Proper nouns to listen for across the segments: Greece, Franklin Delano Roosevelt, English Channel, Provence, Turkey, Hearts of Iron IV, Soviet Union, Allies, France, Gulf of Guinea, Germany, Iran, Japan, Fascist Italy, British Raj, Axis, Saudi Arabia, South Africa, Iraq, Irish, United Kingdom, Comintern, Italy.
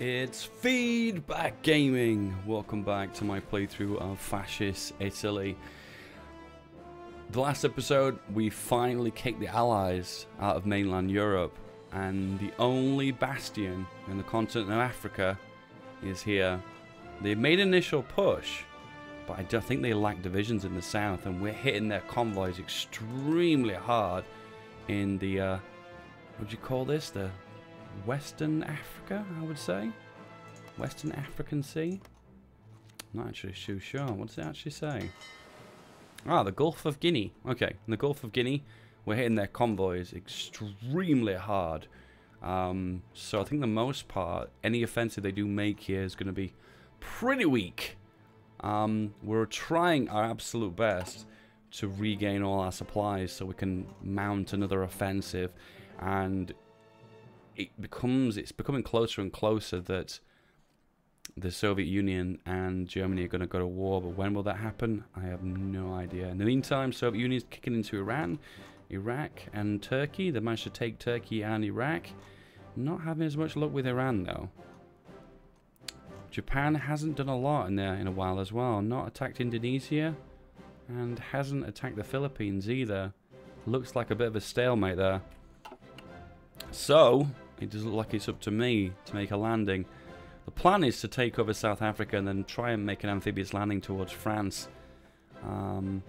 It's Feedback Gaming! Welcome back to my playthrough of Fascist Italy. The last episode, we finally kicked the Allies out of mainland Europe, and the only bastion in the continent of Africa is here. They made an initial push, but I don't think they lack divisions in the south, and we're hitting their convoys extremely hard in the, what do you call this? The Western Africa, I would say. Western African Sea. Not actually too sure. What does it actually say? Ah, the Gulf of Guinea. Okay, in the Gulf of Guinea, we're hitting their convoys extremely hard. So I think the most part, any offensive they do make here is going to be pretty weak. We're trying our absolute best to regain all our supplies so we can mount another offensive, and it's becoming closer and closer that the Soviet Union and Germany are going to go to war, but when will that happen? I have no idea. In the meantime, Soviet Union is kicking into Iran, Iraq, and Turkey. They managed to take Turkey and Iraq. Not having as much luck with Iran though. Japan hasn't done a lot in there in a while as well. Not attacked Indonesia, and hasn't attacked the Philippines either. Looks like a bit of a stalemate there. So it does look like it's up to me to make a landing. The plan is to take over South Africa and then try and make an amphibious landing towards France. Then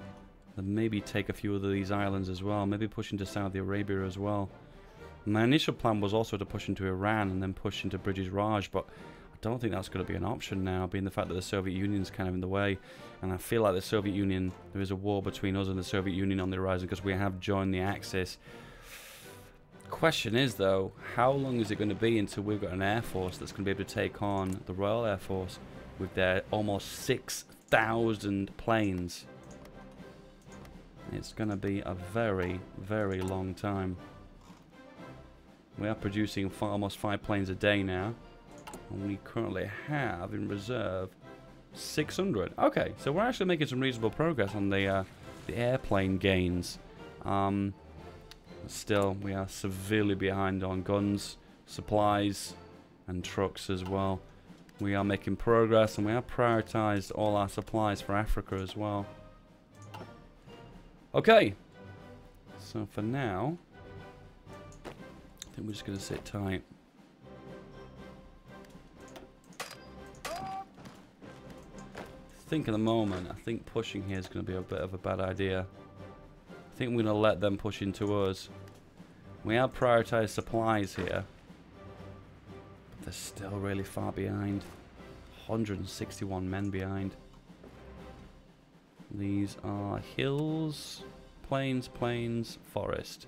maybe take a few of these islands as well. Maybe push into Saudi Arabia as well. My initial plan was also to push into Iran and then push into British Raj, but I don't think that's going to be an option now, being the fact that the Soviet Union is kind of in the way. And I feel like the Soviet Union, there is a war between us and the Soviet Union on the horizon because we have joined the Axis. Question is though, how long is it going to be until we've got an air force that's going to be able to take on the Royal Air Force with their almost 6,000 planes? It's going to be a very, very long time. We are producing almost 5 planes a day now, and we currently have in reserve 600. Okay, so we're actually making some reasonable progress on the airplane gains. Still, we are severely behind on guns, supplies, and trucks as well. We are making progress, and we have prioritized all our supplies for Africa as well. Okay, so for now, I think we're just going to sit tight. I think at the moment, I think pushing here is going to be a bit of a bad idea. I think we're going to let them push into us. We have prioritized supplies here, but they're still really far behind. 161 men behind. These are hills, plains, forest.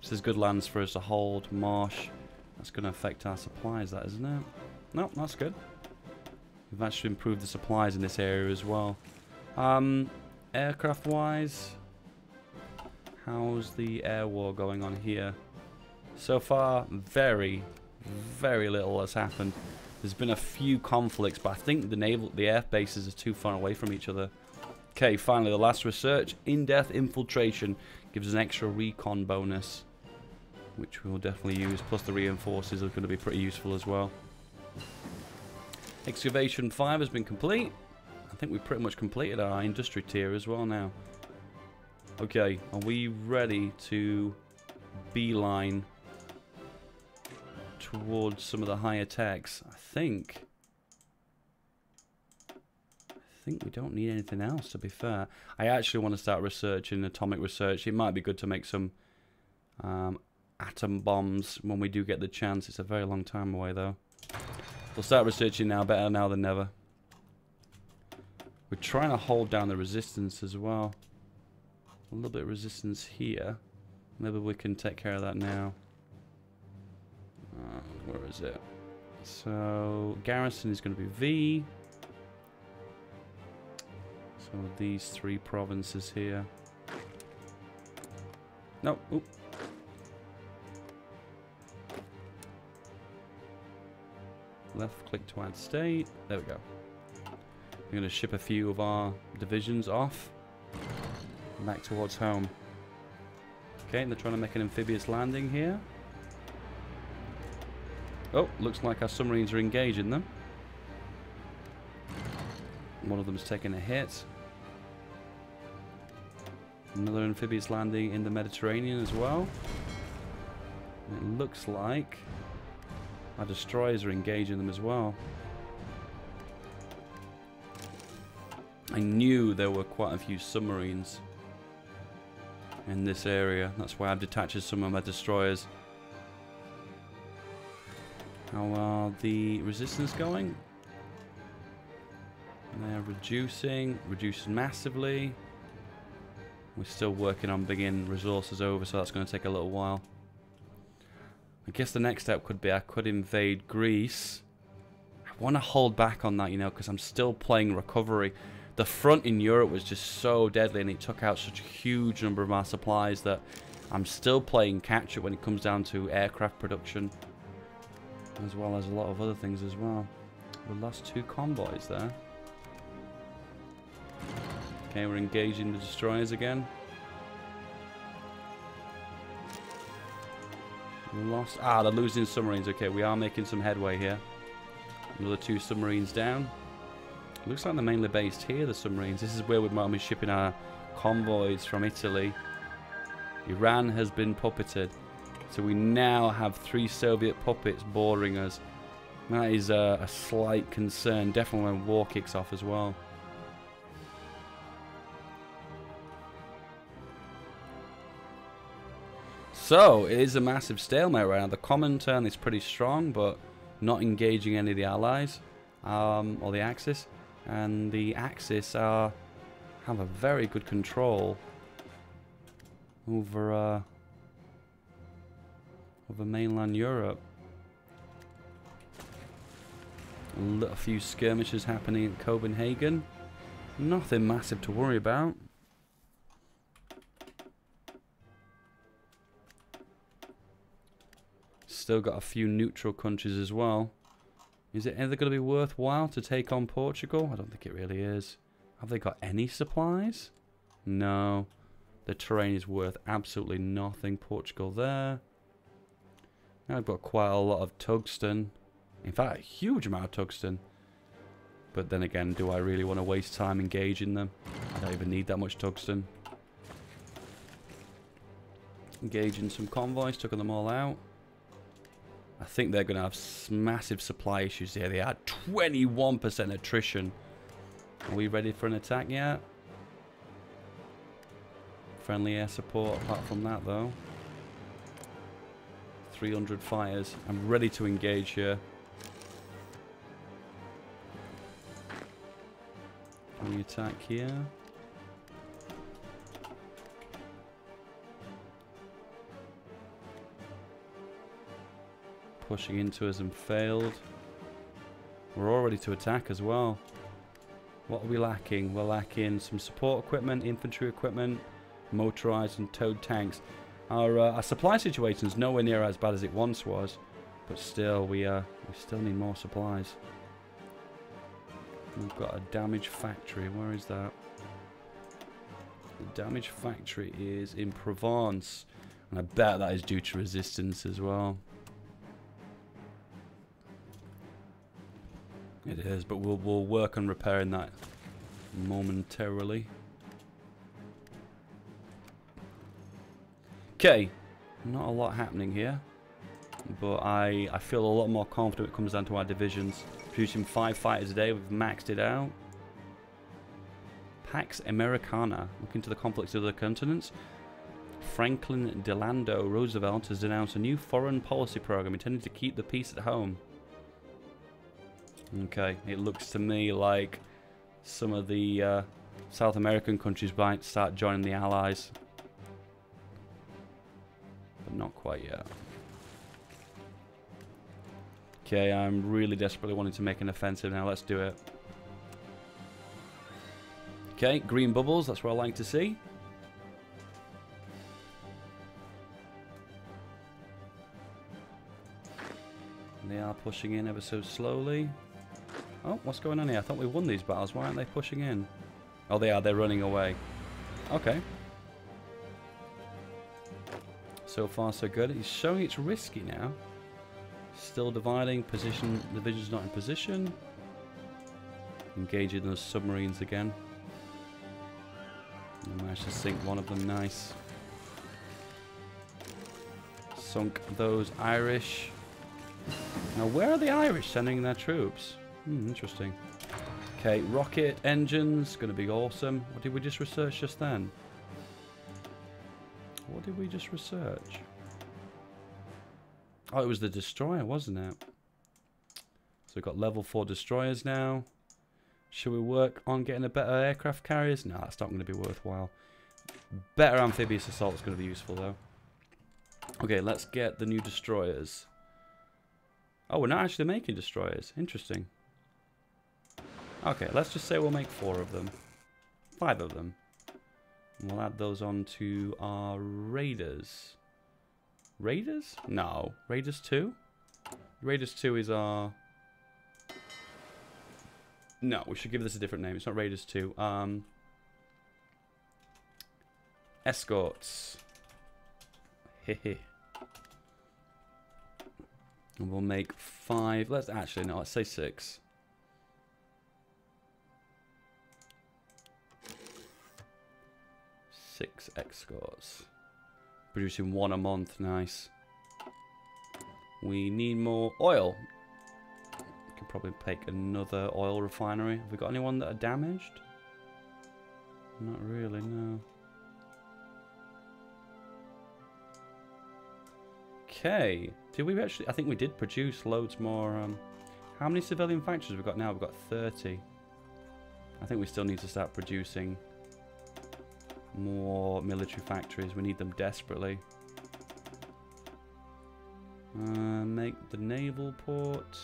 This is good lands for us to hold, marsh. That's going to affect our supplies, that isn't it? No, that's good. We've actually improved the supplies in this area as well. Aircraft-wise, how's the air war going on here? So far, very, very little has happened. There's been a few conflicts, but I think the air bases are too far away from each other. Okay, finally, the last research, in-depth infiltration, gives us an extra recon bonus, which we'll definitely use, plus the reinforces are going to be pretty useful as well. Excavation 5 has been complete. I think we've pretty much completed our industry tier as well now. Okay, are we ready to beeline towards some of the higher techs? I think we don't need anything else, to be fair. I actually want to start researching atomic research. It might be good to make some atom bombs when we do get the chance. It's a very long time away, though. We'll start researching now, better now than never. We're trying to hold down the resistance as well. A little bit of resistance here. Maybe we can take care of that now. Where is it? So garrison is going to be V. So these 3 provinces here. No. Oop. Left click to add state. There we go. We're going to ship a few of our divisions off back towards home. Okay, and they're trying to make an amphibious landing here. Oh, looks like our submarines are engaging them. One of them's taking a hit. Another amphibious landing in the Mediterranean as well. And it looks like our destroyers are engaging them as well. I knew there were quite a few submarines in this area. That's why I've detached some of my destroyers. How are the resistance going? They're reducing massively. We're still working on bringing resources over, so that's going to take a little while. I guess the next step could be I could invade Greece. I want to hold back on that, you know, because I'm still playing recovery. The front in Europe was just so deadly, and it took out such a huge number of our supplies that I'm still playing catch-up when it comes down to aircraft production, as well as a lot of other things as well. We lost two convoys there. Okay, we're engaging the destroyers again. Lost. Ah, they're losing submarines. Okay, we are making some headway here. Another two submarines down. Looks like they're mainly based here, the submarines. This is where we're normally shipping our convoys from Italy. Iran has been puppeted. So we now have three Soviet puppets boring us. That is a slight concern, definitely when war kicks off as well. So, it is a massive stalemate right now. The Comintern is pretty strong, but not engaging any of the Allies, or the Axis. And the Axis have a very good control over... over mainland Europe. A few skirmishes happening in Copenhagen. Nothing massive to worry about. Still got a few neutral countries as well. Is it ever going to be worthwhile to take on Portugal? I don't think it really is. Have they got any supplies? No. The terrain is worth absolutely nothing. Portugal there. Now I've got quite a lot of tungsten. In fact, a huge amount of tungsten. But then again, do I really want to waste time engaging them? I don't even need that much tungsten. Engaging some convoys, took them all out. I think they're going to have massive supply issues here. They are 21% attrition. Are we ready for an attack yet? Friendly air support apart from that, though. 300 fighters. I'm ready to engage here. Can we attack here? Pushing into us and failed. We're all ready to attack as well. What are we lacking? We're lacking some support equipment, infantry equipment, motorized and towed tanks. Our supply situation is nowhere near as bad as it once was, but still, we still need more supplies. We've got a damaged factory. Where is that? The damaged factory is in Provence, and I bet that is due to resistance as well. It is, but we'll work on repairing that momentarily. Okay, not a lot happening here, but I feel a lot more confident when it comes down to our divisions. Producing 5 fighters a day, we've maxed it out. Pax Americana, looking to the conflicts of other continents. Franklin Delano Roosevelt has announced a new foreign policy program intended to keep the peace at home. Okay, it looks to me like some of the South American countries might start joining the Allies. But not quite yet. Okay, I'm really desperately wanting to make an offensive now. Let's do it. Okay, green bubbles. That's what I like to see. And they are pushing in ever so slowly. Oh, what's going on here? I thought we won these battles. Why aren't they pushing in? Oh, they are. They're running away. Okay. So far, so good. He's showing it's risky now. still dividing. Position, division's not in position. Engaging those submarines again. I managed to sink one of them, nice. Sunk those Irish. Now where are the Irish sending their troops? Hmm, interesting. Okay, rocket engines, gonna be awesome. What did we just research just then? What did we just research? Oh, it was the destroyer, wasn't it? So we've got level 4 destroyers now. Should we work on getting a better aircraft carriers? No, that's not going to be worthwhile. Better amphibious assault is going to be useful, though. Okay, let's get the new destroyers. Oh, we're not actually making destroyers. Interesting. Okay, let's just say we'll make 4 of them. 5 of them. And we'll add those on to our raiders. Raiders? No. Raiders 2? Raiders 2 is our... No, we should give this a different name. It's not Raiders 2. Escorts. Hehe. And we'll make 5. Let's actually, no, let's say 6. Six escorts. Producing 1 a month. Nice. We need more oil. Probably take another oil refinery. Have we got anyone that are damaged? Not really, no. Okay. Did we actually... I think we did produce loads more... how many civilian factories have we got now? We've got 30. I think we still need to start producing more military factories. We need them desperately. Make the naval port...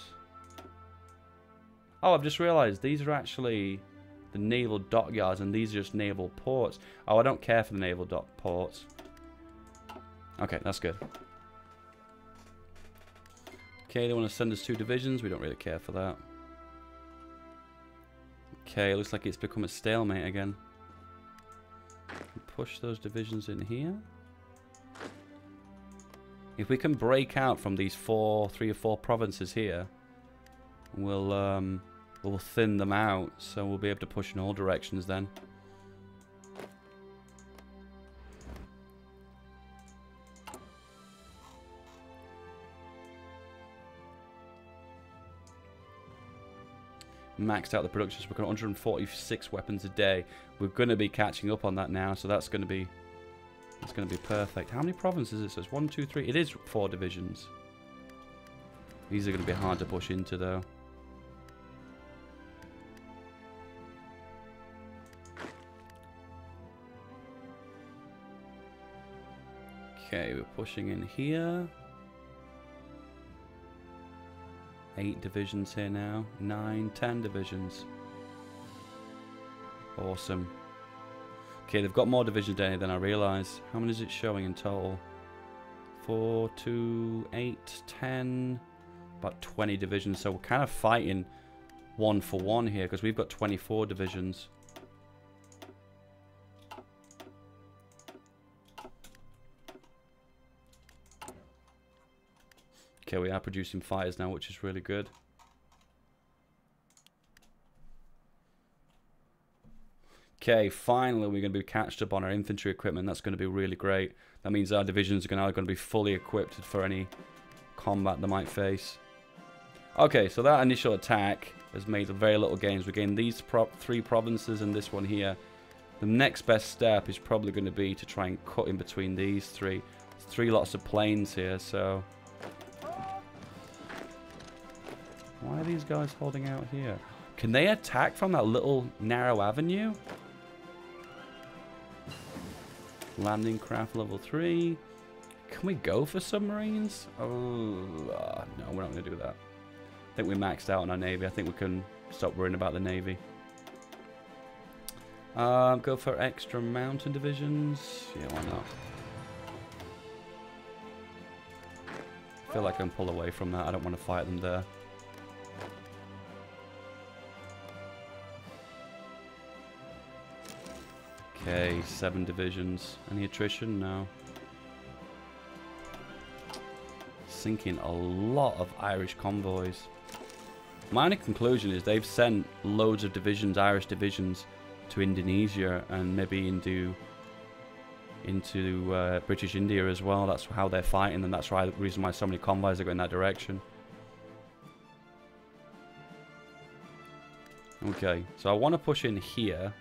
Oh, I've just realised these are actually the naval dockyards and these are just naval ports. Oh, I don't care for the naval dock ports. Okay, that's good. Okay, they want to send us 2 divisions. We don't really care for that. Okay, it looks like it's become a stalemate again. Push those divisions in here. If we can break out from these 3 or 4 provinces here, we'll thin them out, so we'll be able to push in all directions then. Maxed out the production, so we've got 146 weapons a day. We're going to be catching up on that now, so that's going to be perfect. How many provinces is it? So it's 1, 2, 3. It is 4 divisions. These are going to be hard to push into though. Okay, we're pushing in here. 8 divisions here now. 9, 10 divisions. Awesome. Okay, they've got more division day than I realise. How many is it showing in total? 4, 2, 8, 10, about 20 divisions. So we're kind of fighting 1 for 1 here because we've got 24 divisions. Okay, we are producing fighters now, which is really good. Okay, finally we're going to be catched up on our infantry equipment. That's going to be really great. That means our divisions are now going to be fully equipped for any combat they might face. Okay, so that initial attack has made very little gains. We gained these 3 provinces and this one here. The next best step is probably going to be to try and cut in between these 3. There's 3 lots of planes here, so... Why are these guys holding out here? Can they attack from that little narrow avenue? Landing craft level 3. Can we go for submarines? Oh, no, we're not going to do that. I think we maxed out on our navy. I think we can stop worrying about the navy. Go for extra mountain divisions. Yeah, why not? I feel like I can pull away from that. I don't want to fight them there. Okay, 7 divisions. Any attrition? No. sinking a lot of Irish convoys. My only conclusion is they've sent loads of divisions, Irish divisions, to Indonesia and maybe into British India as well. That's how they're fighting them. That's why the reason why so many convoys are going that direction. Okay, so I want to push in here.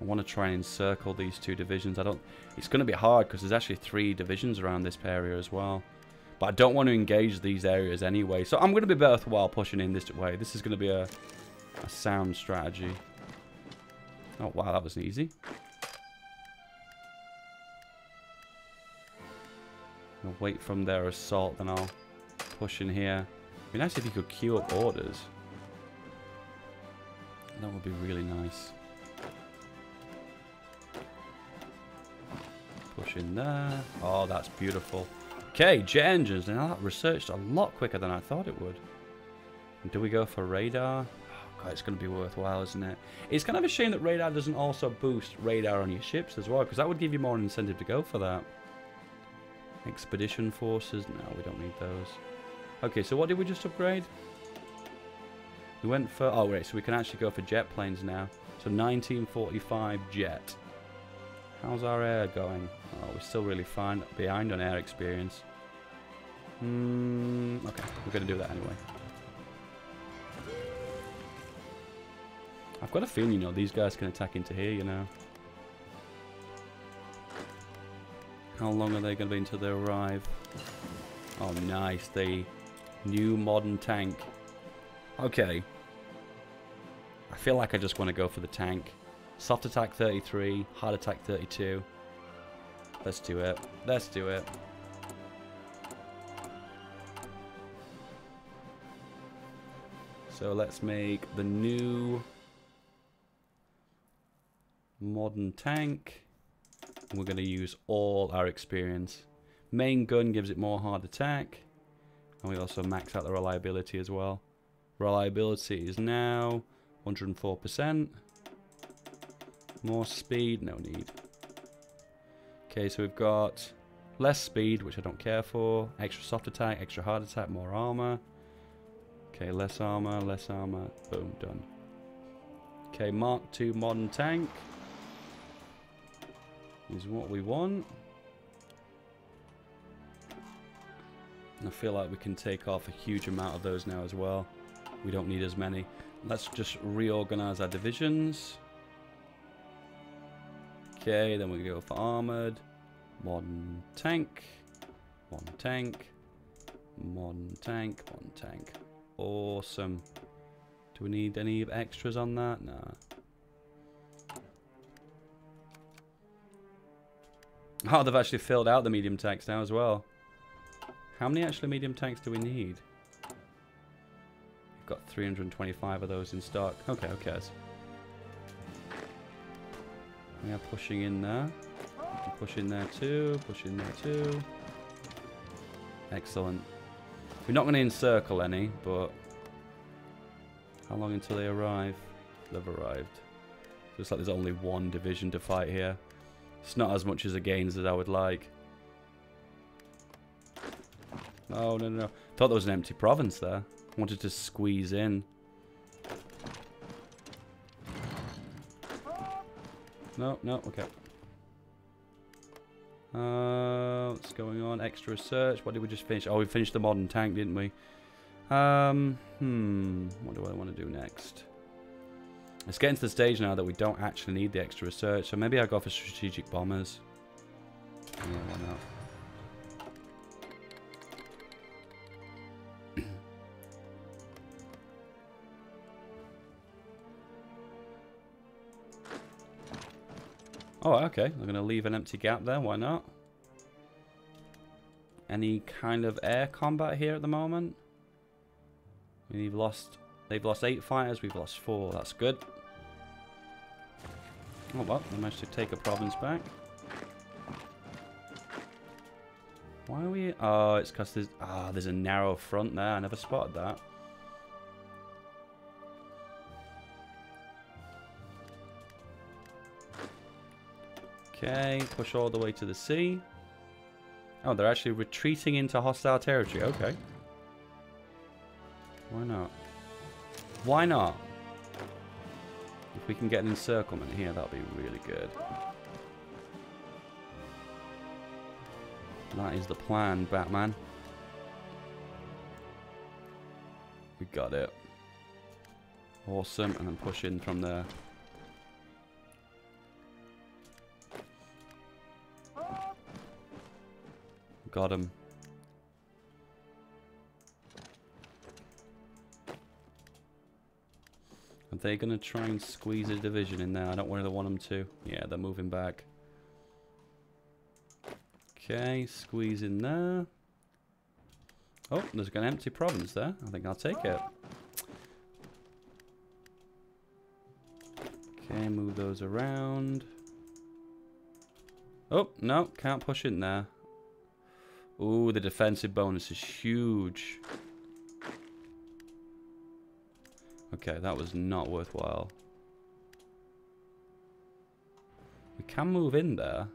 I want to try and encircle these two divisions. It's going to be hard because there's actually three divisions around this area as well. But I don't want to engage these areas anyway. So I'm going to be worthwhile pushing in this way. This is going to be a sound strategy. Oh, wow, that wasn't easy. I'll wait from their assault, then I'll push in here. It'd be nice if you could queue up orders. That would be really nice. Push in there. Oh, that's beautiful. Okay, jet engines. Now that researched a lot quicker than I thought it would. And do we go for radar? God, it's going to be worthwhile, isn't it? It's kind of a shame that radar doesn't also boost radar on your ships as well, because that would give you more incentive to go for that. Expedition forces. No, we don't need those. Okay, so what did we just upgrade? We went for... Oh, wait, so we can actually go for jet planes now. So 1945 jet. How's our air going? Oh, we're still really fine behind on air experience. Okay, we're going to do that anyway. I've got a feeling, you know, these guys can attack into here, you know. How long are they going to be until they arrive? Oh, nice. The new modern tank. Okay. I feel like I just want to go for the tank. Soft attack 33. Hard attack 32. Let's do it. Let's do it. So let's make the new... modern tank. We're going to use all our experience. Main gun gives it more hard attack. And we also max out the reliability as well. Reliability is now 104%. More speed, no need. Okay, so we've got less speed, which I don't care for. Extra soft attack, extra hard attack, more armor. Okay, less armor, less armor. Boom, done. Okay, Mark II modern tank is what we want. I feel like we can take off a huge amount of those now as well. We don't need as many. Let's just reorganize our divisions. Okay, then we go for armored, modern tank, modern tank, modern tank, modern tank. Awesome. Do we need any extras on that? Nah. Oh, they've actually filled out the medium tanks now as well. How many actually medium tanks do we need? We've got 325 of those in stock. Okay, who cares? We are pushing in there. We can push in there too. Push in there too. Excellent. We're not going to encircle any, but... how long until they arrive? They've arrived. Looks like there's only one division to fight here. It's not as much as the gains that I would like. Oh, no, no, no. Thought there was an empty province there. Wanted to squeeze in. No, no, okay. What's going on? Extra research. What did we just finish? Oh, we finished the modern tank, didn't we? What do I want to do next? It's getting to the stage now that we don't actually need the extra research, so maybe I'll go for strategic bombers. Yeah, why not? Oh, okay. I'm going to leave an empty gap there. Why not? Any kind of air combat here at the moment? We've lost... they've lost 8 fighters, we've lost 4. That's good. Oh well, we managed to take a province back. Why are we... oh, it's because there's... ah, there's a narrow front there. I never spotted that. Okay, push all the way to the sea. Oh, they're actually retreating into hostile territory. Okay. Why not? Why not? If we can get an encirclement here, that'll be really good. That is the plan, Batman. We got it. Awesome, and then push in from there. Got him. Are they going to try and squeeze a division in there? I don't really want them to. Yeah, they're moving back. Okay, squeeze in there. Oh, there's an empty province there. I think I'll take it. Okay, move those around. Oh, no, can't push in there. Ooh, the defensive bonus is huge. Okay, that was not worthwhile. We can move in there.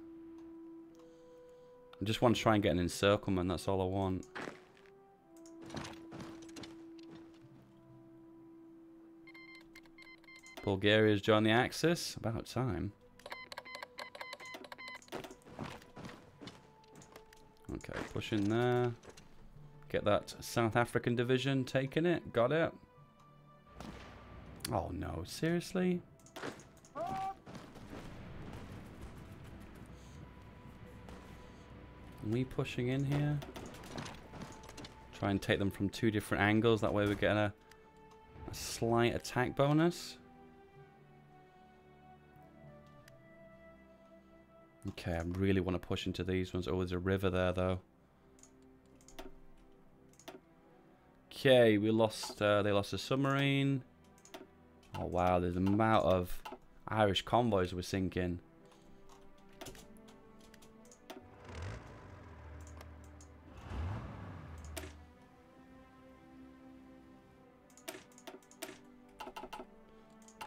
I just want to try and get an encirclement, that's all I want. Bulgaria's joined the Axis. About time. Okay, push in there. Get that South African division taking it. Got it. Oh no, seriously? Are we pushing in here? Try and take them from two different angles. That way we get a slight attack bonus. Okay, I really want to push into these ones. Oh, there's a river there, though. Okay, we lost... they lost a submarine. Oh, wow, there's an amount of Irish convoys we're sinking.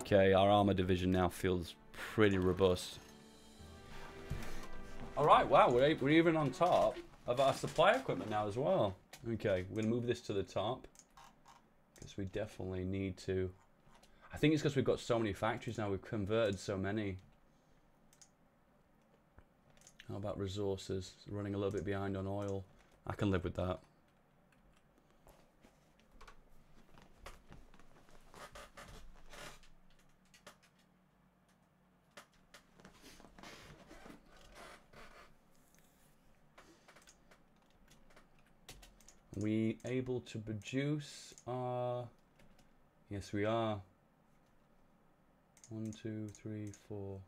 Okay, our armor division now feels pretty robust. Alright, wow, we're even on top of our supply equipment now as well. Okay, we're going to move this to the top. Because we definitely need to... I think it's because we've got so many factories now. We've converted so many. How about resources? It's running a little bit behind on oil. I can live with that. We able to produce our... Yes, we are. 1, 2, 3, 4.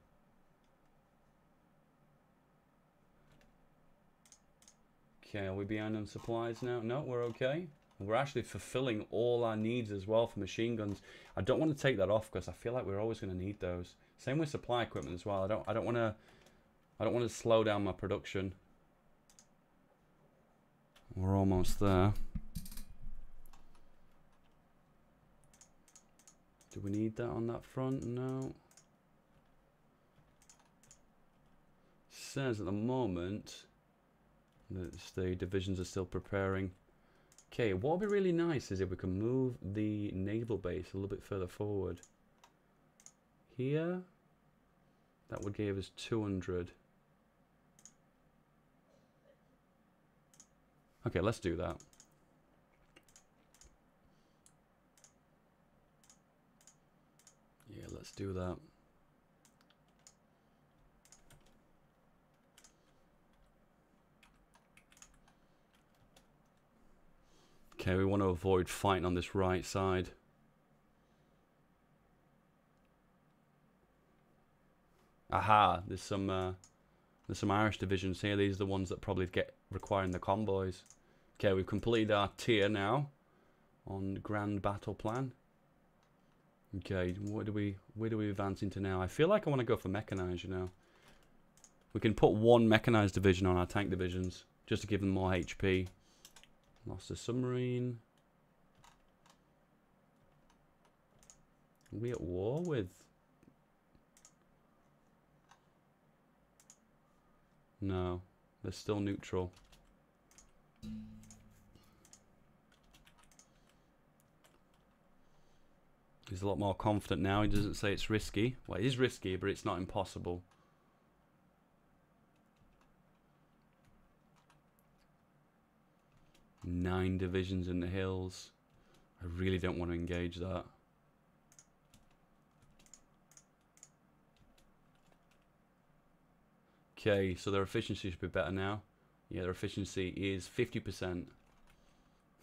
Okay, are we behind on supplies now? No, we're okay. We're actually fulfilling all our needs as well for machine guns. I don't want to take that off because I feel like we're always going to need those. Same with supply equipment as well. I don't want to slow down my production. We're almost there. Do we need that on that front? No. It says at the moment that the divisions are still preparing. Okay, what would be really nice is if we can move the naval base a little bit further forward. Here, that would give us 200. Okay, let's do that. Yeah, let's do that. Okay, we want to avoid fighting on this right side. Aha, there's some Irish divisions here. These are the ones that probably get requiring the convoys. Okay, we've completed our tier now on Grand Battle Plan. Okay, where do we advance into now? I feel like I want to go for mechanized, you know. We can put one mechanized division on our tank divisions just to give them more HP. Lost a submarine. Are we at war with... No, they're still neutral. He's a lot more confident now. He doesn't say it's risky. Well, it is risky, but it's not impossible. Nine divisions in the hills. I really don't want to engage that. Okay, so their efficiency should be better now. Yeah, their efficiency is 50%.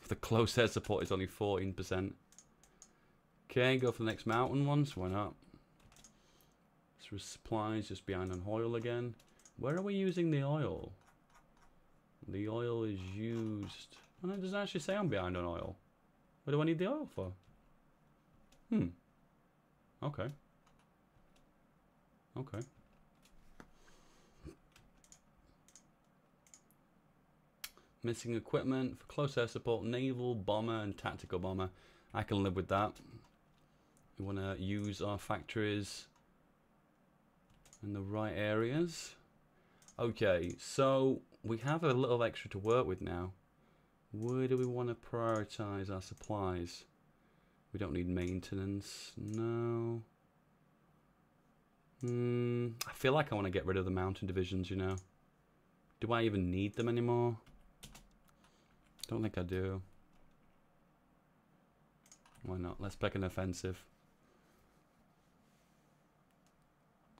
The close air support is only 14%. Okay, go for the next mountain ones. Why not? So supplies just behind on oil again. Where are we using the oil? The oil is used... And it doesn't actually say I'm behind on oil. What do I need the oil for? Hmm. Okay. Okay. Missing equipment for close air support, naval, bomber, and tactical bomber. I can live with that. We want to use our factories in the right areas. Okay, so we have a little extra to work with now. Where do we want to prioritize our supplies? We don't need maintenance. No. I feel like I want to get rid of the mountain divisions, you know. Do I even need them anymore? Don't think I do. Why not? Let's pick an offensive.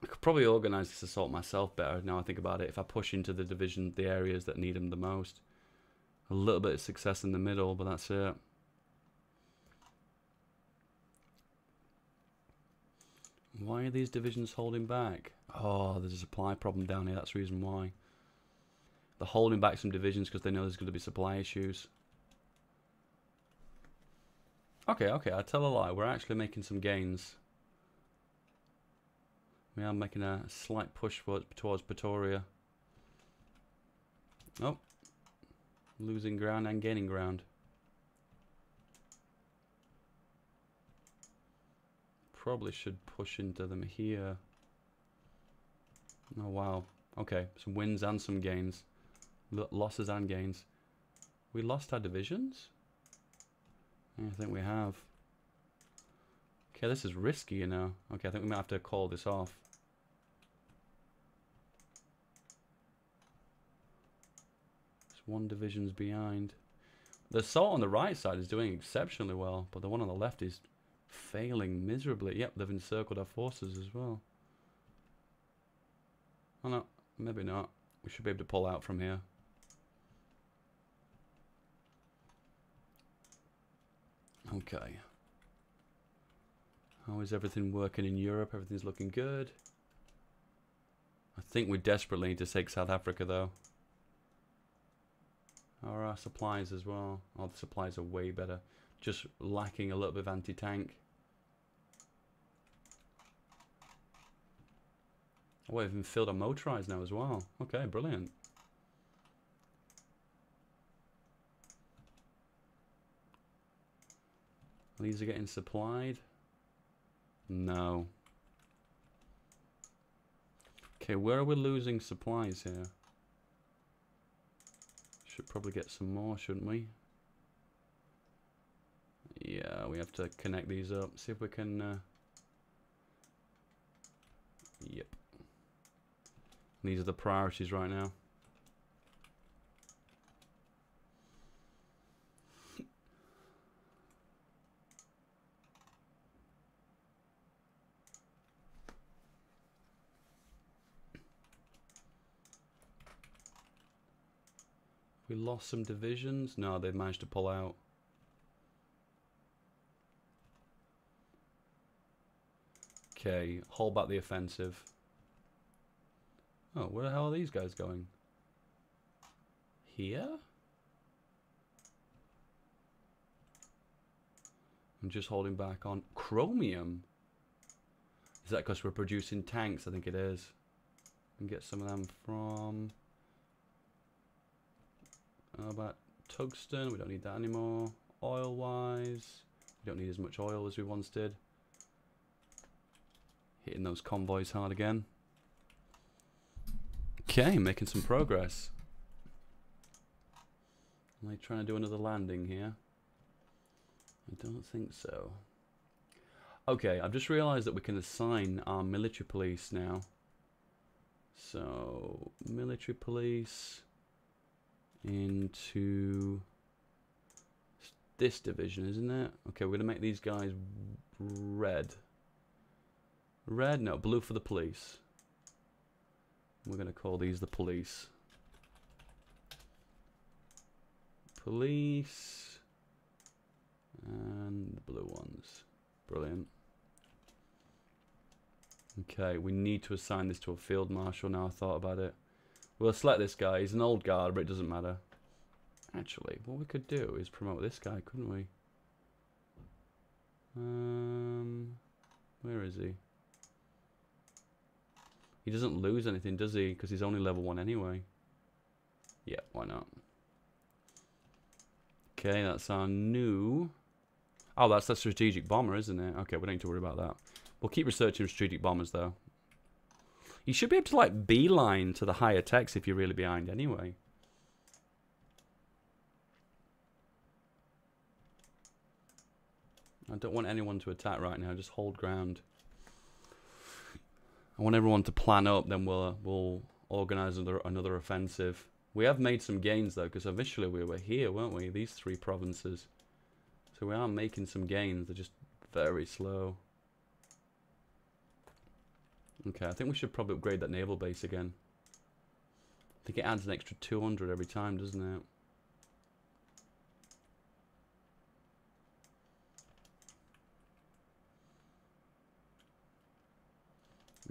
I could probably organize this assault myself better now I think about it. If I push into the division, the areas that need them the most. A little bit of success in the middle, but that's it. Why are these divisions holding back? Oh, there's a supply problem down here. That's the reason why. They're holding back some divisions because they know there's going to be supply issues. Okay, okay, I tell a lie. We're actually making some gains. We are making a slight push towards Pretoria. Oh. Losing ground and gaining ground. Probably should push into them here. Oh, wow. Okay, some wins and some gains. Losses and gains. We lost our divisions? I think we have. Okay, this is risky, you know. Okay, I think we might have to call this off. It's one division's behind. The assault on the right side is doing exceptionally well, but the one on the left is failing miserably. Yep, they've encircled our forces as well. Oh no, maybe not. We should be able to pull out from here. Okay. How is everything working in Europe? Everything's looking good. I think we desperately need to take South Africa though. Or our supplies as well. Oh, the supplies are way better. Just lacking a little bit of anti-tank. Oh, we've even filled our motorized now as well. Okay, brilliant. These are getting supplied. No. Okay, where are we losing supplies here? Should probably get some more, shouldn't we? Yeah, we have to connect these up. See if we can... Yep. These are the priorities right now. We lost some divisions. No, they've managed to pull out. Okay, hold back the offensive. Oh, where the hell are these guys going? Here? I'm just holding back on chromium. Is that because we're producing tanks? I think it is. And get some of them from... How about tungsten? We don't need that anymore. Oil-wise, we don't need as much oil as we once did. Hitting those convoys hard again. Okay, making some progress. Are they trying to do another landing here? I don't think so. Okay, I've just realized that we can assign our military police now. So, military police into this division, isn't it? Okay, we're going to make these guys red. Red? No, blue for the police. We're going to call these the police. Police. And the blue ones. Brilliant. Okay, we need to assign this to a field marshal now. I thought about it. We'll select this guy. He's an old guard, but it doesn't matter. Actually, what we could do is promote this guy, couldn't we? Where is he? He doesn't lose anything, does he? Because he's only level 1 anyway. Yeah, why not? Okay, that's our new... Oh, that's the strategic bomber, isn't it? Okay, we don't need to worry about that. We'll keep researching strategic bombers, though. You should be able to, like, beeline to the higher techs if you're really behind anyway. I don't want anyone to attack right now. Just hold ground. I want everyone to plan up. Then we'll organize another offensive. We have made some gains, though, because initially we were here, weren't we? These 3 provinces. So we are making some gains. They're just very slow. Okay, I think we should probably upgrade that naval base again. I think it adds an extra 200 every time, doesn't it?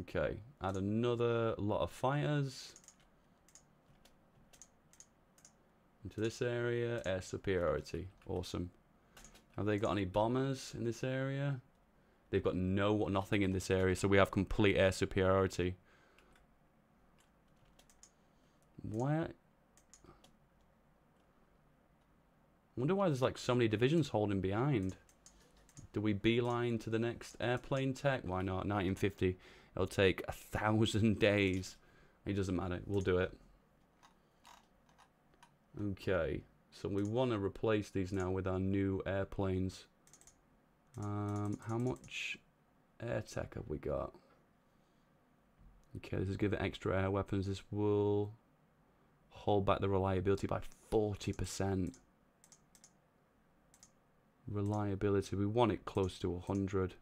Okay, add another lot of fighters into this area. Air superiority, awesome. Have they got any bombers in this area? They've got nothing in this area, so we have complete air superiority. Why? I wonder why there's like so many divisions holding behind. Do we beeline to the next airplane tech? Why not? 1950. It'll take 1,000 days. It doesn't matter. We'll do it. Okay. So we want to replace these now with our new airplanes. How much air tech have we got? Okay, this is giving extra air weapons. This will hold back the reliability by 40%. Reliability, we want it close to 100.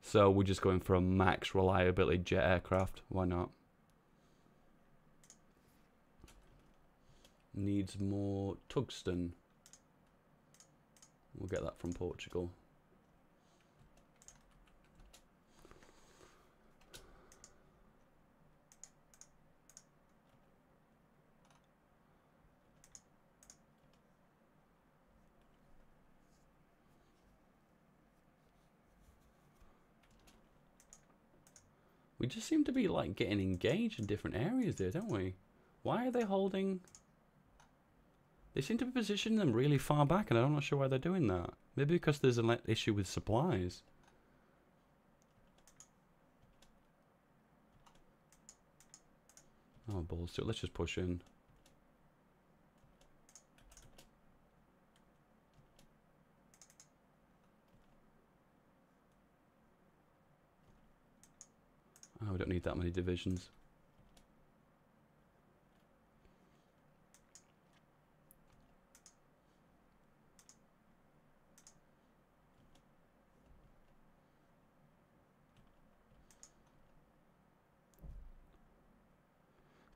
So we're just going for a max reliability jet aircraft. Why not? Needs more tungsten. We'll get that from Portugal. We just seem to be like getting engaged in different areas there, don't we? Why are they holding? They seem to be positioning them really far back, and I'm not sure why they're doing that. Maybe because there's an issue with supplies. Oh, balls to it. Let's just push in. Oh, we don't need that many divisions.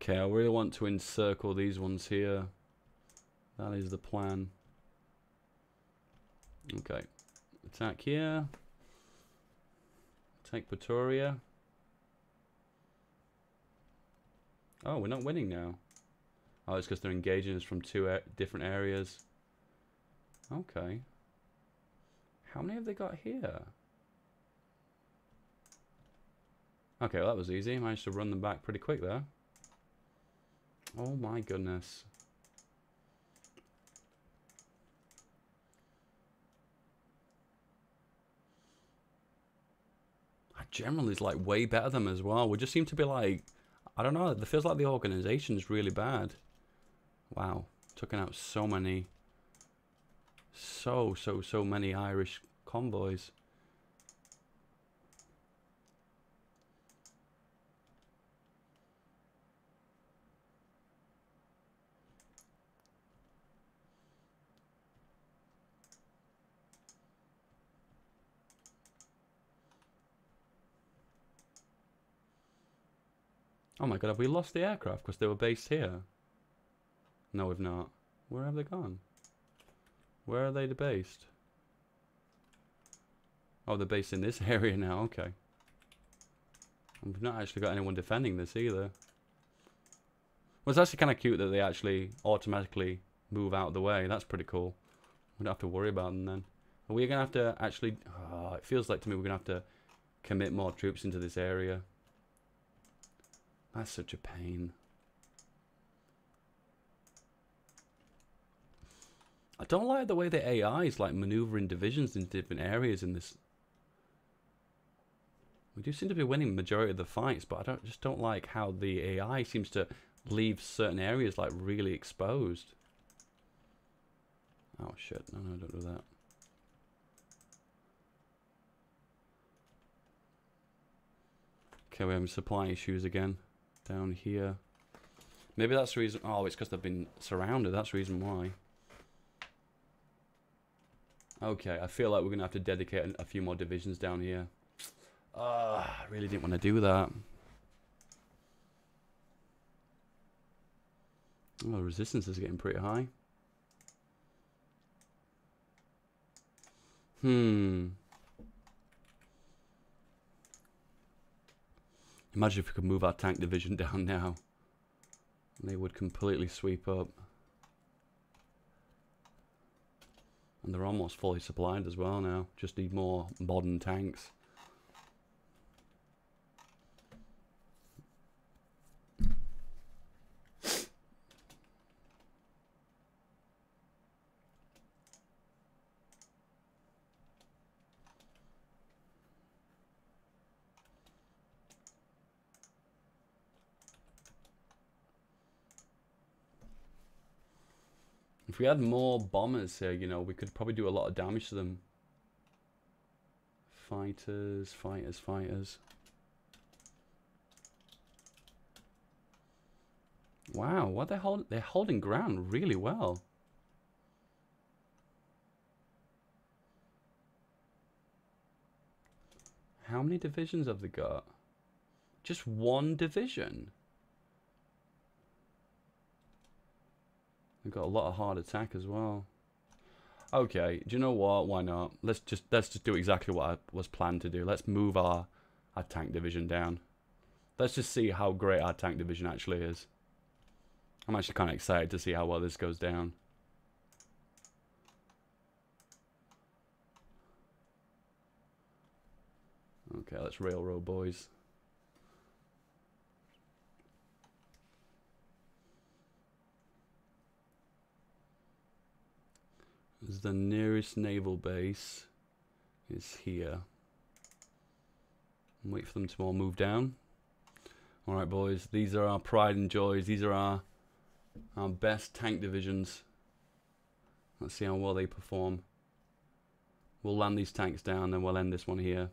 Okay, I really want to encircle these ones here. That is the plan. Okay, attack here. Take Pretoria. Oh, we're not winning now. Oh, it's because they're engaging us from 2 different areas. Okay. How many have they got here? Okay, well that was easy. Managed to run them back pretty quick there. Oh my goodness. Our general is like way better than them as well. We just seem to be like I don't know. It feels like the organization's really bad. Wow. Took out so many. So many Irish convoys. Oh my god, have we lost the aircraft because they were based here? No, we've not. Where have they gone? Where are they based? Oh, they're based in this area now, okay. And we've not actually got anyone defending this either. Well, it's actually kind of cute that they actually automatically move out of the way. That's pretty cool. We don't have to worry about them then. Are we going to have to actually... Oh, it feels like to me we're going to have to commit more troops into this area. That's such a pain. I don't like the way the AI is like maneuvering divisions in different areas in this. We do seem to be winning the majority of the fights, but I just don't like how the AI seems to leave certain areas like really exposed. Oh shit, no, don't do that. Okay, we're having supply issues again. Down here. Maybe that's the reason... Oh, it's because they've been surrounded. That's the reason why. Okay, I feel like we're going to have to dedicate a few more divisions down here. I really didn't want to do that. Oh, resistance is getting pretty high. Imagine if we could move our tank division down now. And they would completely sweep up. And they're almost fully supplied as well now. Just need more modern tanks. If we had more bombers here, you know, we could probably do a lot of damage to them. Fighters. Wow, what they're holding ground really well. How many divisions have they got? Just one division. We've got a lot of hard attack as well. Okay, do you know what? Why not? Let's just do exactly what I was planned to do. Let's move our tank division down. Let's just see how great our tank division actually is. I'm actually kind of excited to see how well this goes down. Okay, let's railroad boys. The nearest naval base is here. Wait for them to all move down. Alright boys, these are our pride and joys. These are our best tank divisions. Let's see how well they perform. We'll land these tanks down, then we'll end this one here.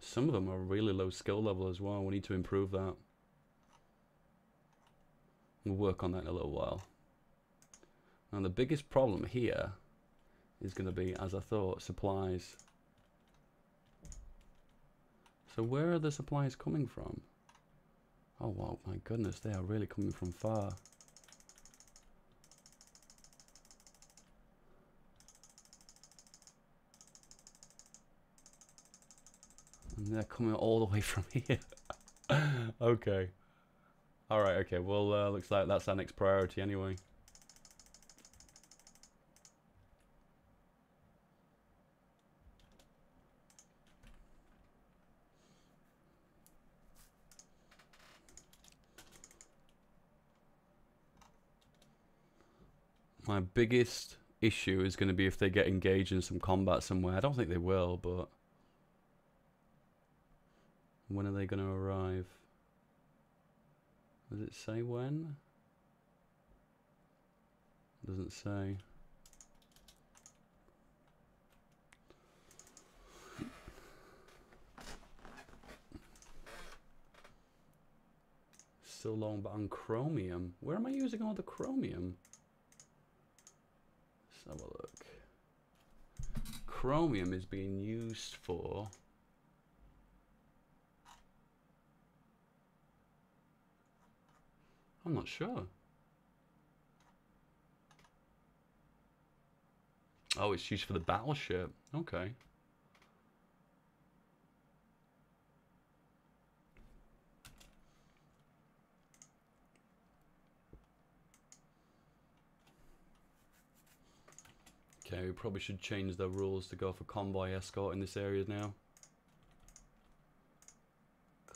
Some of them are really low skill level as well. We need to improve that. We'll work on that in a little while. Now the biggest problem here is going to be, as I thought, supplies. So where are the supplies coming from? Oh wow, my goodness, they are really coming from far. And they're coming all the way from here. Okay. Alright, okay, well, looks like that's our next priority anyway. My biggest issue is going to be if they get engaged in some combat somewhere. I don't think they will, but... When are they going to arrive? Does it say when? It doesn't say. Still long, but on chromium. Where am I using all the chromium? Let's have a look. Chromium is being used for I'm not sure. Oh, it's used for the battleship. Okay. Okay, we probably should change the rules to go for convoy escort in this area now.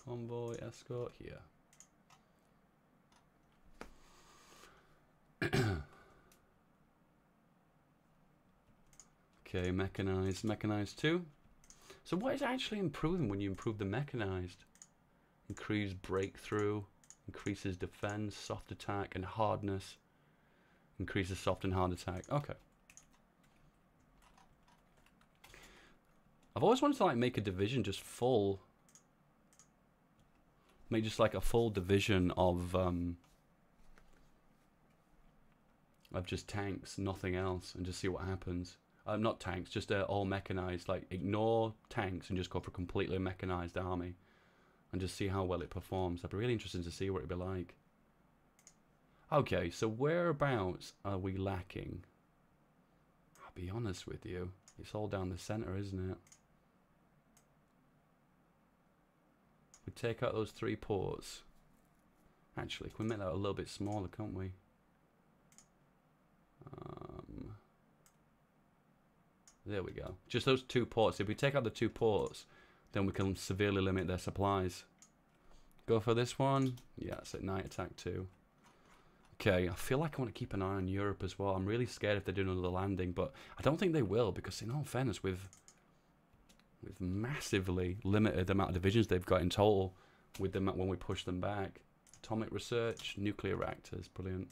Convoy escort here. Okay, mechanized, mechanized too. So what is actually improving when you improve the mechanized? Increased breakthrough, increases defense, soft attack, and hardness. Increases soft and hard attack. Okay. I've always wanted to like make a division just full. Make just like a full division of just tanks, nothing else, and just see what happens. Not tanks, just all mechanized. Like ignore tanks and just go for a completely mechanized army, and just see how well it performs. That'd be really interesting to see what it'd be like. Okay, so whereabouts are we lacking? I'll be honest with you. It's all down the center, isn't it? We take out those three ports. Actually, can we make that a little bit smaller, can't we? There we go. Just those two ports. If we take out the two ports, then we can severely limit their supplies. Go for this one. Yeah, it's at night attack too. Okay, I feel like I want to keep an eye on Europe as well. I'm really scared if they're doing another landing, but I don't think they will because, in all fairness, we've massively limited the amount of divisions they've got in total with them when we push them back. Atomic research, nuclear reactors, brilliant.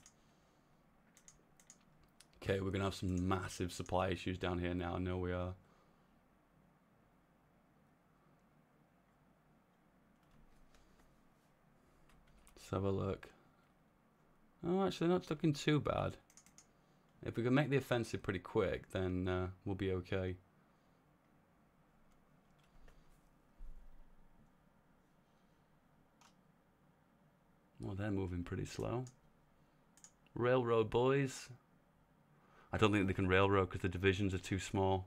Okay, we're going to have some massive supply issues down here now. I know we are. Let's have a look. Oh, actually, not looking too bad. If we can make the offensive pretty quick, then we'll be okay. Well, they're moving pretty slow. Railroad boys. I don't think they can railroad because the divisions are too small.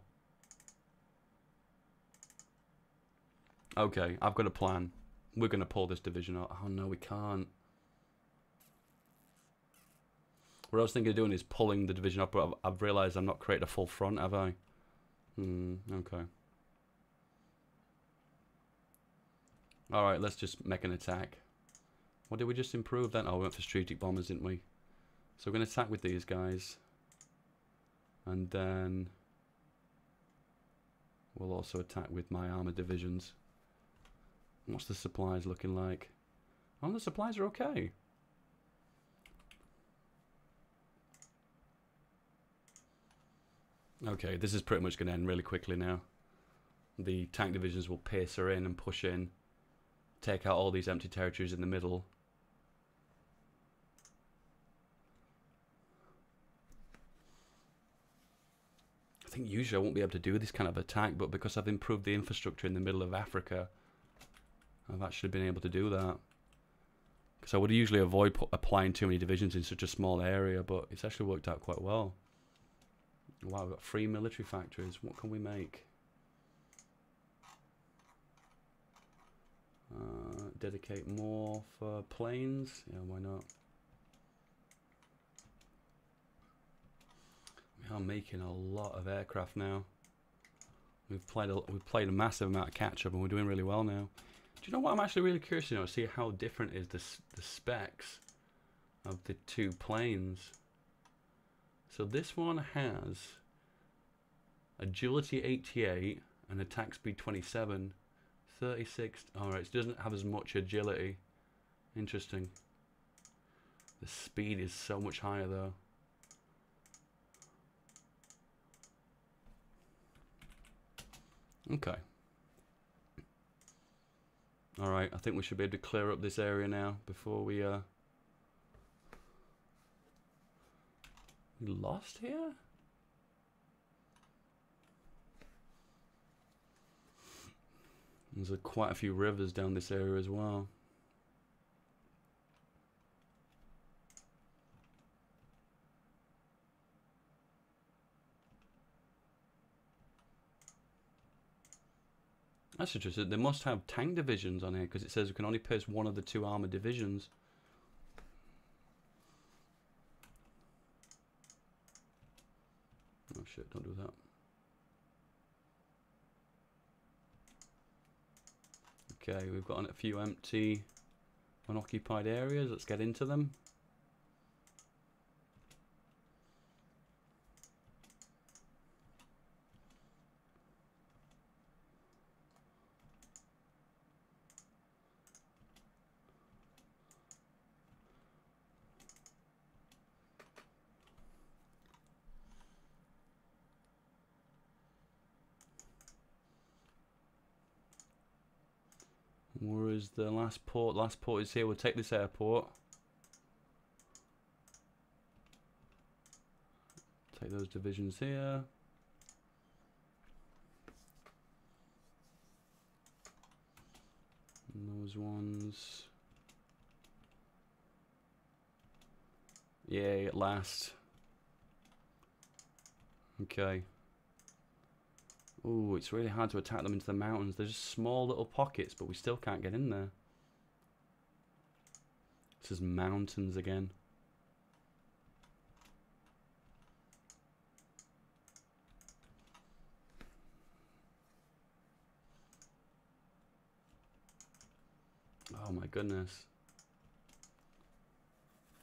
Okay, I've got a plan. We're going to pull this division out. Oh, no, we can't. What I was thinking of doing is pulling the division up, but I've realised I'm not creating a full front, have I? Okay. Alright, let's just make an attack. What did we just improve then? Oh, we went for strategic bombers, didn't we? So we're going to attack with these guys. And then we'll also attack with my armoured divisions. What's the supplies looking like? Oh, the supplies are okay. Okay, this is pretty much going to end really quickly now. The tank divisions will pierce her in and push in. Take out all these empty territories in the middle. I think usually I won't be able to do this kind of attack, but because I've improved the infrastructure in the middle of Africa, I've actually been able to do that. Because I would usually avoid applying too many divisions in such a small area, but it's actually worked out quite well. Wow, we've got 3 military factories. What can we make? Dedicate more for planes. Yeah, why not? We are making a lot of aircraft now. We've played a massive amount of catch up, and we're doing really well now. Do you know what? I'm actually really curious to know, see how different is the specs of the two planes. So this one has agility 88 and attack speed 27. 36. Alright, so it doesn't have as much agility. Interesting. The speed is so much higher though. Okay. Alright, I think we should be able to clear up this area now before we... We lost here? There's quite a few rivers down this area as well. That's interesting. They must have tank divisions on here because it says we can only place one of the two armored divisions. Oh shit, don't do that. Okay, we've got a few empty unoccupied areas. Let's get into them. Where is the last port? Last port is here. We'll take this airport. Take those divisions here. And those ones. Yay, at last. Okay. Ooh, it's really hard to attack them into the mountains. They're just small little pockets, but we still can't get in there. This is mountains again. Oh my goodness.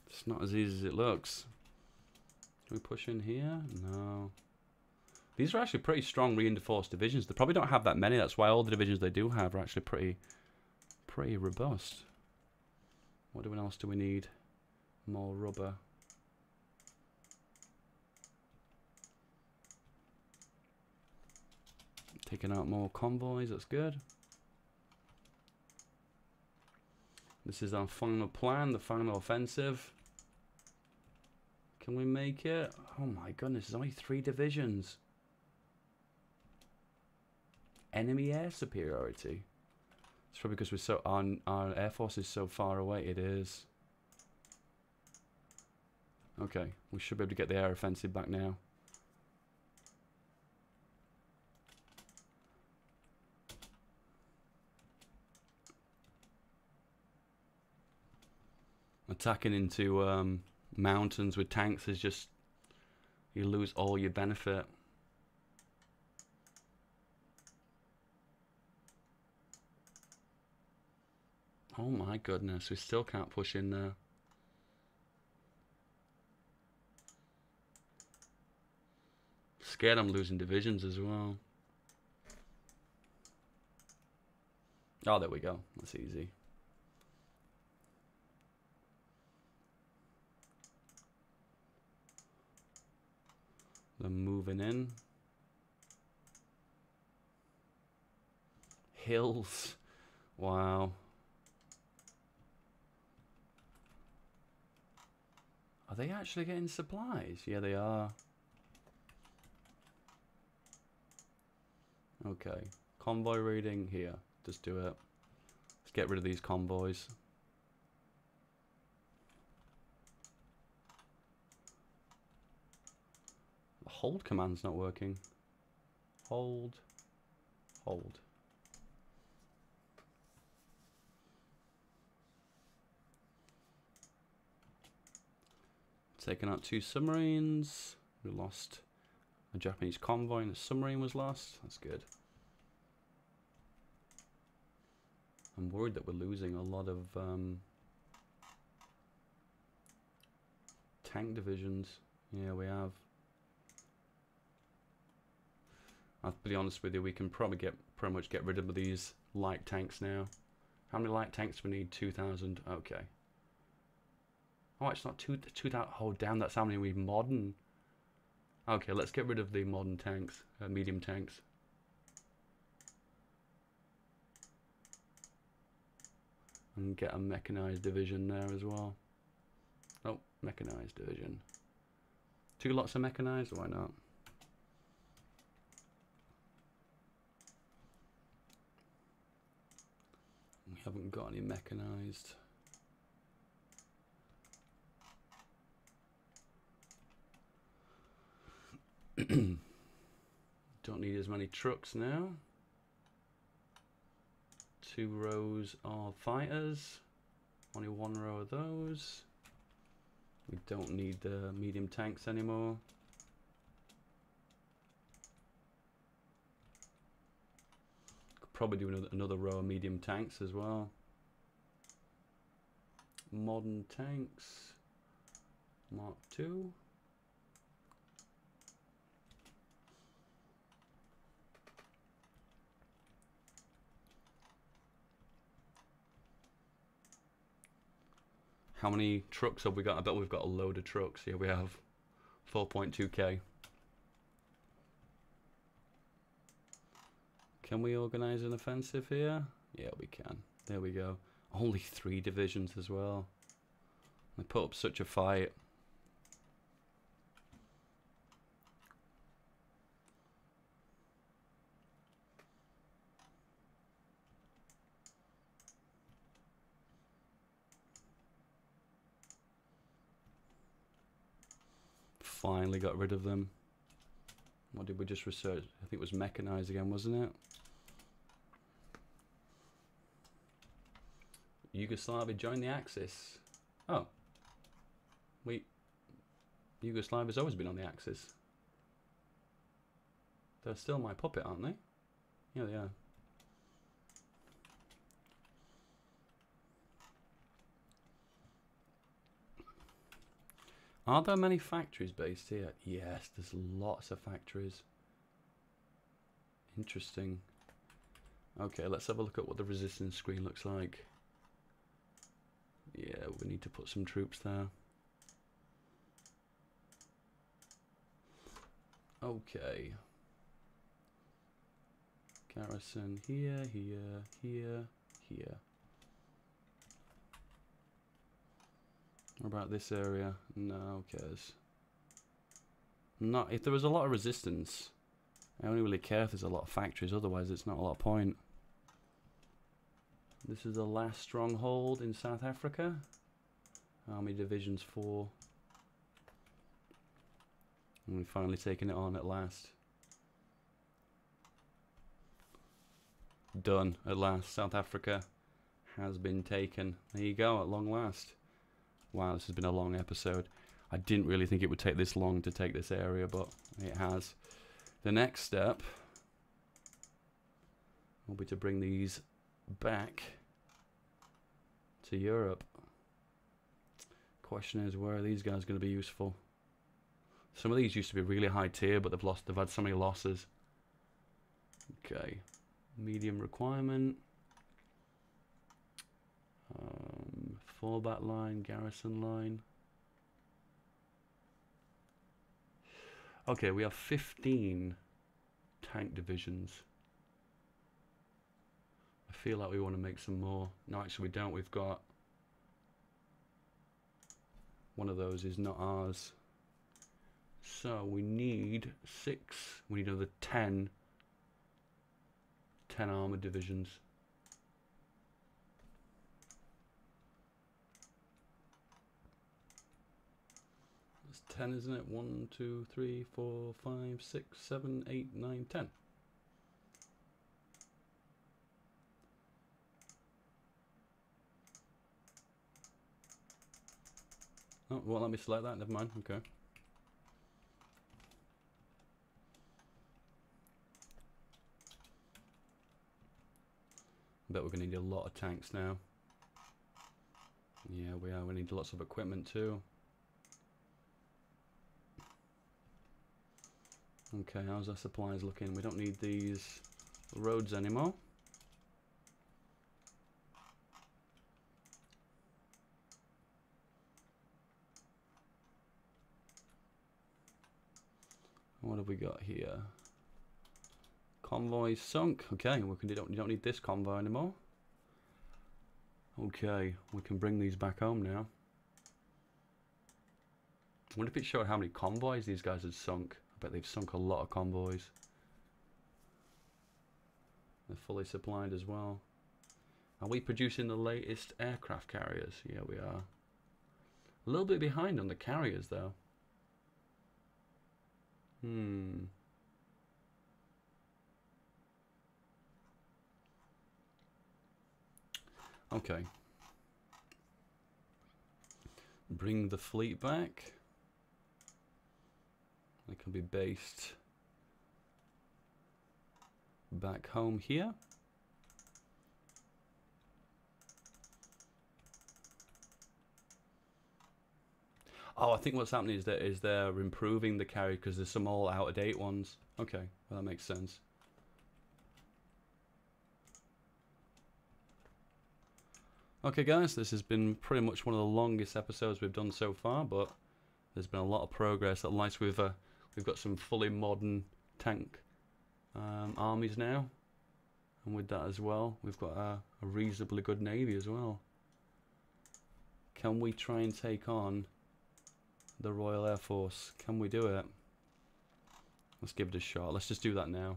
It's not as easy as it looks. Can we push in here? No. These are actually pretty strong reinforced divisions. They probably don't have that many. That's why all the divisions they do have are actually pretty robust. What else do we need? More rubber. Taking out more convoys. That's good. This is our final plan, the final offensive. Can we make it? Oh my goodness, there's only 3 divisions. Enemy air superiority. It's probably because we're so our air force is so far away. It is. Okay, we should be able to get the air offensive back now. Attacking into mountains with tanks is just, you lose all your benefit. Oh my goodness, we still can't push in there. Scared I'm losing divisions as well. Oh, there we go. That's easy. They're moving in. Hills. Wow. Are they actually getting supplies? Yeah, they are. Okay. Convoy raiding here. Just do it. Let's get rid of these convoys. The hold command's not working. Hold. Hold. Taken out 2 submarines. We lost a Japanese convoy and a submarine was lost. That's good. I'm worried that we're losing a lot of tank divisions. Yeah, we have. I'll be honest with you, we can probably pretty much get rid of these light tanks now. How many light tanks do we need? 2,000. Okay. Oh, it's not 2,000. Oh, damn, that's how many we modern. Okay, let's get rid of the modern tanks, medium tanks. And get a mechanized division there as well. Oh, mechanized division. Two lots of mechanized, why not? We haven't got any mechanized. Don't need as many trucks now. 2 rows of fighters, only 1 row of those. We don't need the medium tanks anymore. Could probably do another row of medium tanks as well. Modern tanks, Mark II. How many trucks have we got? I bet we've got a load of trucks. Here we have 4.2k. Can we organize an offensive here? Yeah, we can. There we go. Only 3 divisions as well. They put up such a fight. Finally got rid of them. What did we just research? I think it was mechanized again, wasn't it? Yugoslavia joined the Axis. Oh. Wait. Yugoslavia's always been on the Axis. They're still my puppet, aren't they? Yeah, they are. Are there many factories based here? Yes, there's lots of factories. Interesting. Okay, let's have a look at what the resistance screen looks like. Yeah, we need to put some troops there. Okay. Garrison here, here, here, here. What about this area? No, who cares? Not if there was a lot of resistance. I only really care if there's a lot of factories, otherwise it's not a lot of point. This is the last stronghold in South Africa. Army Divisions 4. And we've finally taken it on at last. Done, at last. South Africa has been taken. There you go, at long last. Wow, this has been a long episode. I didn't really think it would take this long to take this area, but it has. The next step will be to bring these back to Europe. Question is, where are these guys going to be useful? Some of these used to be really high tier, but they've had so many losses. Okay, medium requirement. 4-bat line, garrison line. Okay, we have 15 tank divisions. I feel like we want to make some more. No, actually we don't. We've got... one of those is not ours. So we need 6. We need another 10. 10 armoured divisions. It's 10, isn't it? 1, 2, 3, 4, 5, 6, 7, 8, 9, 10. Oh, well, let me select that. Never mind. Okay. I bet we're going to need a lot of tanks now. Yeah, we are. We need lots of equipment too. Okay, how's our supplies looking? We don't need these roads anymore. What have we got here? Convoy sunk. Okay, we don't need this convoy anymore. Okay, we can bring these back home now. I wonder if it showed how many convoys these guys had sunk. I bet they've sunk a lot of convoys. They're fully supplied as well. Are we producing the latest aircraft carriers? Yeah, we are. A little bit behind on the carriers though. Okay. Bring the fleet back. They can be based back home here. Oh, I think what's happening is that they're improving the carrier because there's some all out of date ones. Okay, well that makes sense. Okay guys, this has been pretty much one of the longest episodes we've done so far, but there's been a lot of progress. At least we've got some fully modern tank armies now, and with that as well, we've got a reasonably good navy as well. Can we try and take on the Royal Air Force? Can we do it? Let's give it a shot. Let's just do that now.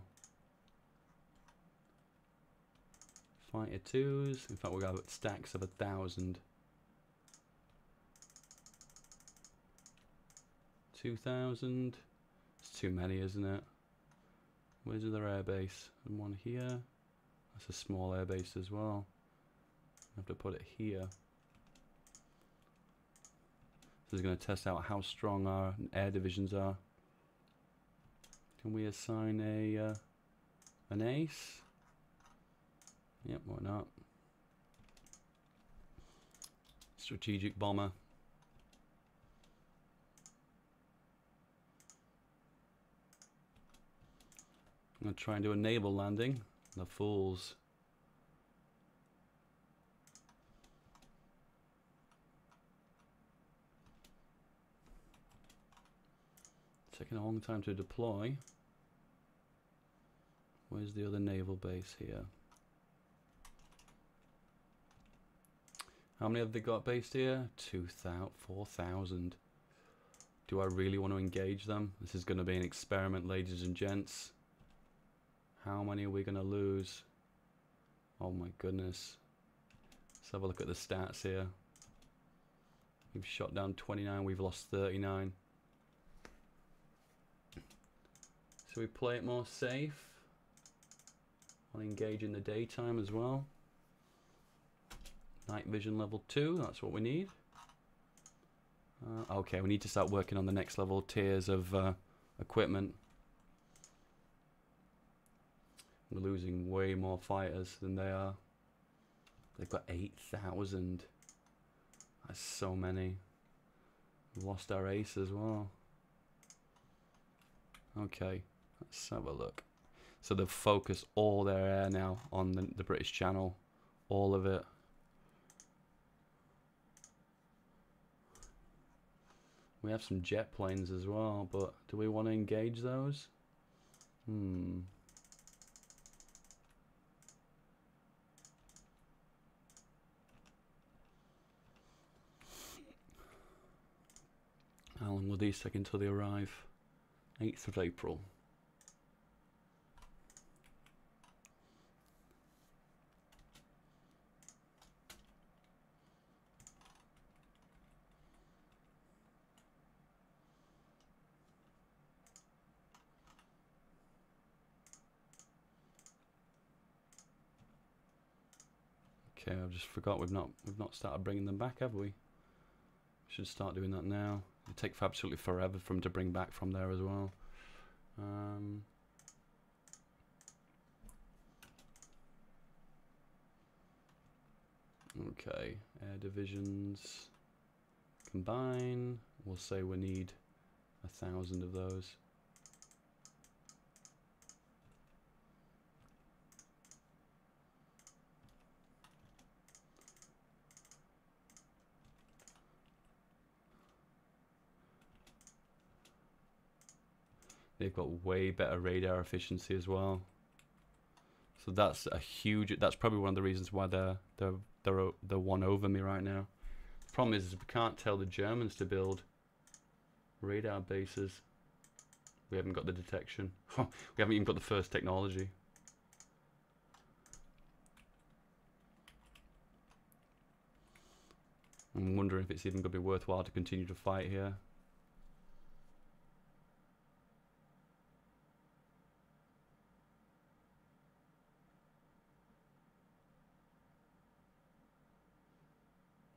Fighter 2s. In fact, we've got stacks of 1,000. 2,000. It's too many, isn't it? Where's their airbase? And one here. That's a small airbase as well. I have to put it here. This is going to test out how strong our air divisions are. Can we assign a an ace? Yep, why not? Strategic bomber. I'm going to try and do a naval landing. The fools. Taking a long time to deploy. Where's the other naval base here? How many have they got based here? 4,000. Do I really want to engage them? This is going to be an experiment, ladies and gents. How many are we going to lose? Oh my goodness. Let's have a look at the stats here. We've shot down 29, we've lost 39. So we play it more safe. I'll engage in the daytime as well. Night vision level 2, that's what we need. Okay, we need to start working on the next level tiers of equipment. We're losing way more fighters than they are. They've got 8,000. That's so many. We've lost our ace as well. Okay, let's have a look. So they've focused all their air now on the British Channel. All of it. We have some jet planes as well, but do we want to engage those? How long will these take until they arrive? 8th of April. Okay, I just forgot we've not started bringing them back, have we? We should start doing that now. It'd take absolutely forever for them to bring back from there as well. Okay, air divisions combine. We'll say we need 1,000 of those. They've got way better radar efficiency as well. So that's a huge. That's probably one of the reasons why they're one over me right now. Problem is we can't tell the Germans to build radar bases. We haven't got the detection. We haven't even got the first technology. I'm wondering if it's even going to be worthwhile to continue to fight here.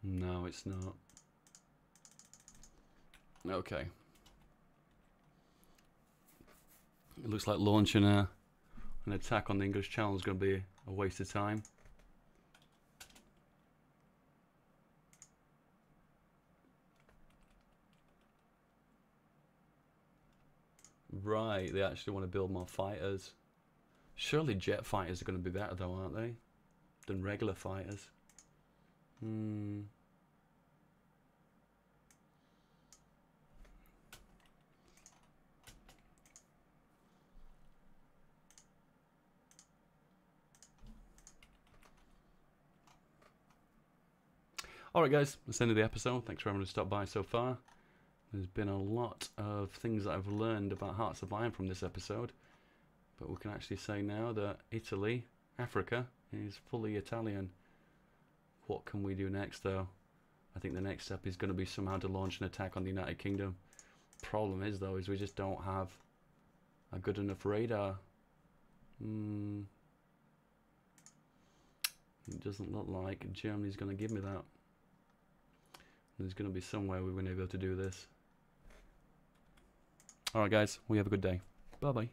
No, it's not. Okay. It looks like launching an attack on the English Channel is going to be a waste of time. Right, they actually want to build more fighters. Surely jet fighters are going to be better though, aren't they? Than regular fighters. Hmm. Alright guys, that's the end of the episode. Thanks for having to stop by so far. There's been a lot of things that I've learned about Hearts of Iron from this episode. But we can actually say now that Italy, Africa, is fully Italian. What can we do next though? I think the next step is going to be somehow to launch an attack on the United Kingdom. Problem is though, is we just don't have a good enough radar. It doesn't look like Germany's going to give me that. There's going to be somewhere we're going to be able to do this. Alright guys, we have a good day. Bye bye.